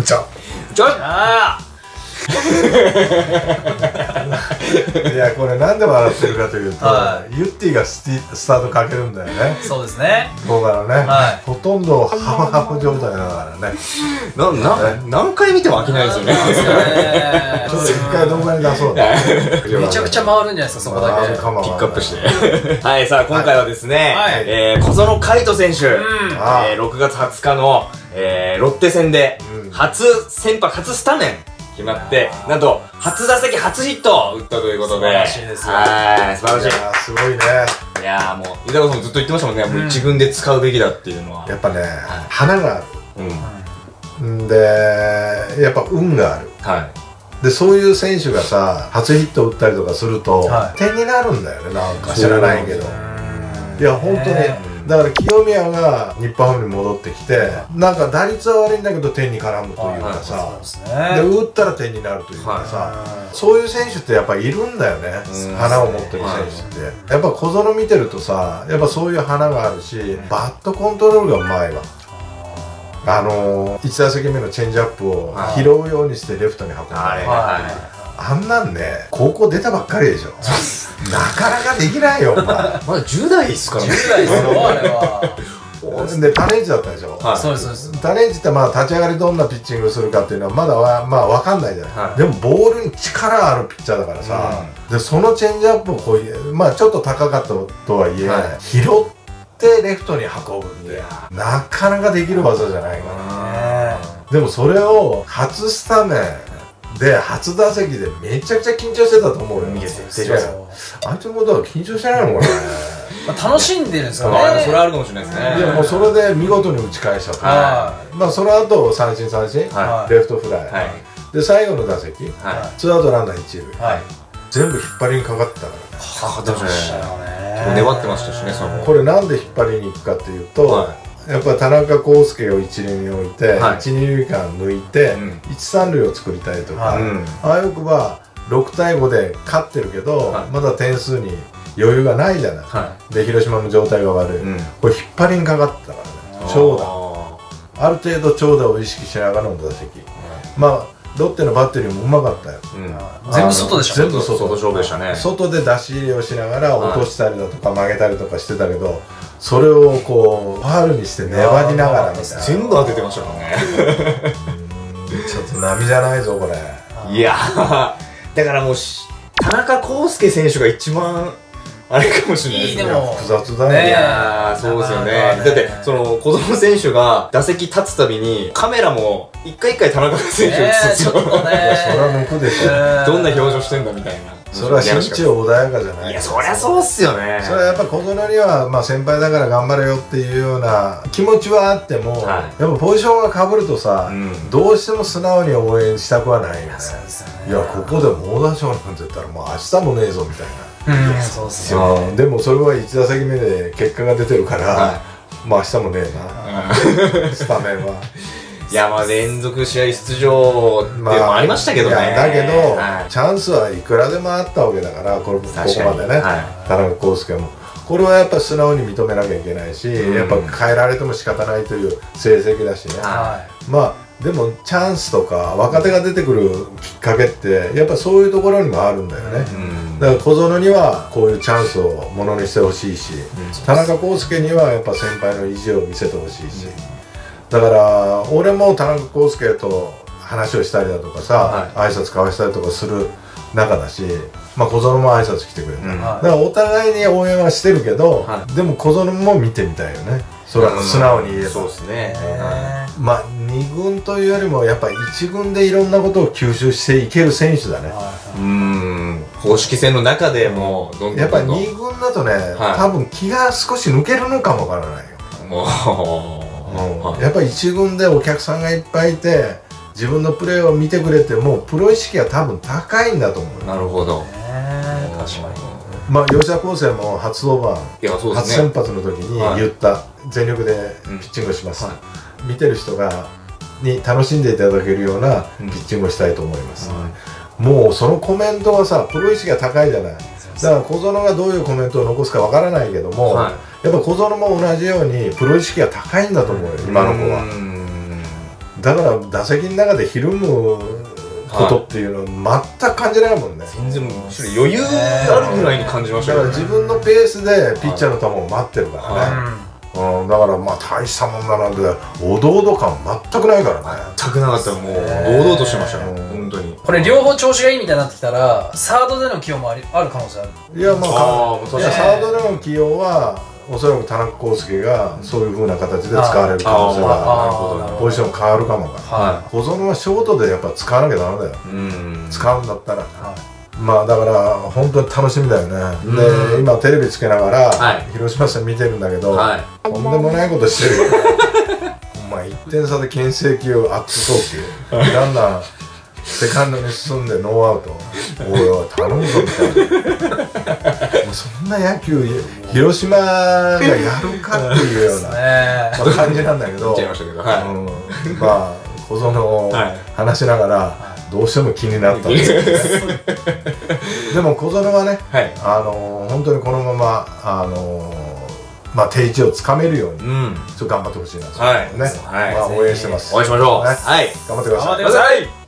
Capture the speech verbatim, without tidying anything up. ちょちょあいやこれ何で笑ってるかというと、はい、ゆってぃがスティスタートかけるんだよね。そうですね。どうだろうね、はい、ほとんどハムハム状態だからねなな、ね、何回見ても飽きないですよねちょっと一回動画に出そうめちゃくちゃ回るんじゃないですか、そこだけピックアップしてはい、さあ今回はですね、はいえー、小園海斗選手、うんえー、ろくがつはつかの、えー、ロッテ戦で初先発、初スタメン決まって、なんと初打席初ヒットを打ったということで、素晴らしいですよ。はい、素晴らしい。いやー、すごいね。いやー、もうゆたこさんもずっと言ってましたもんね。もう一軍で使うべきだっていうのは。やっぱね、花がある。うん。で、やっぱ運がある。はい。で、そういう選手がさ、初ヒット打ったりとかすると点になるんだよね。なんか知らないけど。いや、本当に。だから清宮が日本ハムに戻ってきてなんか打率は悪いんだけど点に絡むというかさで打ったら点になるというかさそういう選手ってやっぱいるんだよね。花を持ってる選手ってやっぱ小園見てるとさやっぱそういう花があるしバットコントロールがうまいわ。あのいちだせきめのチェンジアップを拾うようにしてレフトに運んだあんなんね、高校出たばっかりでしょ。なかなかできないよ、お前。まだじゅうだいですからね。じゅうだいですよ、あれは。で、種市だったでしょ。そうです、そうです。種市ってまあ立ち上がりどんなピッチングするかっていうのはまだはまあわかんないじゃない。はい、でもボールに力あるピッチャーだからさ。うん、で、そのチェンジアップをこうまあちょっと高かったとはいえ、はい、拾ってレフトに運ぶんで、なかなかできる技じゃないかな。でもそれを初スタメン。で、初打席でめちゃくちゃ緊張してたと思うよ。あいつのことは緊張してないのかね。楽しんでるんですかね。それはあるかもしれないですね。でもそれで見事に打ち返したとか、まあその後三振三振、レフトフライ。で、最後の打席、ツーアウトランナー一塁。全部引っ張りにかかってたからね。かかってましたよね。粘ってましたしね、その。これなんで引っ張りに行くかというと、やっぱ田中康介を一塁に置いて一、二塁間抜いて一、三塁を作りたいとかあわよくばろくたいごで勝ってるけどまだ点数に余裕がないじゃないで広島の状態が悪いこれ引っ張りにかかってたからね長打ある程度長打を意識しながらの打席まあロッテのバッテリーもうまかったよ。全部外でしたね。全部外勝負でしたね。外で出し入れをしながら落としたりだとか曲げたりとかしてたけどそれをこうファウルにして粘りながらみたいな全部当ててましたもんねちょっと波じゃないぞこれ。いやだからもう田中康介選手が一番あれかもしれないですね。複雑だね。いやそうですよね。だってその小園選手が打席立つたびにカメラも一回一回田中選手に映ってそれは抜くでしょ。どんな表情してんだみたいな。それは心中穏やかじゃない。いやそりゃそうっすよね。それはやっぱ小園にはまあ先輩だから頑張れよっていうような気持ちはあっても、はい、やっぱポジションがかぶるとさ、うん、どうしても素直に応援したくはないよね。いやここで猛打賞なんて言ったらもう明日もねえぞみたいな。うんそうっすよね。でもそれはいちだせきめで結果が出てるから、はい、まあ明日もねえなスタメンは。いやまあ連続試合出場っていうのもありましたけどね。だけどチャンスはいくらでもあったわけだからここまでね田中康介もこれはやっぱ素直に認めなきゃいけないしやっぱ変えられても仕方ないという成績だしね。まあでもチャンスとか若手が出てくるきっかけってやっぱそういうところにもあるんだよね。だから小園にはこういうチャンスをものにしてほしいし田中康介にはやっぱ先輩の意地を見せてほしいし。だから俺も田中康介と話をしたりだとかさ、はい、挨拶交わしたりとかする仲だし、まあ、小園も挨拶来てくれた、うん、だからお互いに応援はしてるけど、はい、でも小園も見てみたいよね。それは素直に言えば、うん、そうですね、うん、まあにぐんというよりもやっぱいちぐんでいろんなことを吸収していける選手だね、はい、うん公式戦の中でもどんどんどんどんやっぱにぐんだとね、はい、多分気が少し抜けるのかもわからないよ。もうやっぱりいちぐんでお客さんがいっぱいいて自分のプレーを見てくれてもプロ意識が多分高いんだと思う。なるほど。確かに。まあ吉田輝星も初登板初先発の時に言った全力でピッチングします見てる人がに楽しんでいただけるようなピッチングをしたいと思います。もうそのコメントはさプロ意識が高いじゃない。だから小園がどういうコメントを残すかわからないけども、はい、やっぱ小園も同じようにプロ意識が高いんだと思うよ今の子は。だから打席の中でひるむことっていうのは全く感じないもんね。全然むしろ余裕があるぐらいに感じましたよね。だから自分のペースでピッチャーの球を待ってるからね。うん、だからまあ大したもんだなんでおどおど感全くないからね。全くなかった。もう堂々としてましたね、本当に。これ両方調子がいいみたいになってきたらサードでの起用もある可能性ある。いやまあサードでの起用はおそらく田中康介がそういうふうな形で使われる可能性がある。ポジション変わるかもから保存はショートでやっぱ使わなきゃダメだよ。使うんだったらまあだから本当に楽しみだよね。で今テレビつけながら広島戦見てるんだけどとんでもないことしてるよ。お前いってん差で牽制球アップ送球ランナーセカンドに進んでノーアウトおいおい頼むぞみたいな。もうそんな野球広島がやるかっていうような感じなんだけど、まあ小園を話しながらどうしても気になったんですよね。でも小園はね、はい、あの本当にこのままあの、まあ、定位置をつかめるように、うん、ちょっと頑張ってほしいなと思いますね。応援してます。応援しましょう。ね、はい、頑張ってください。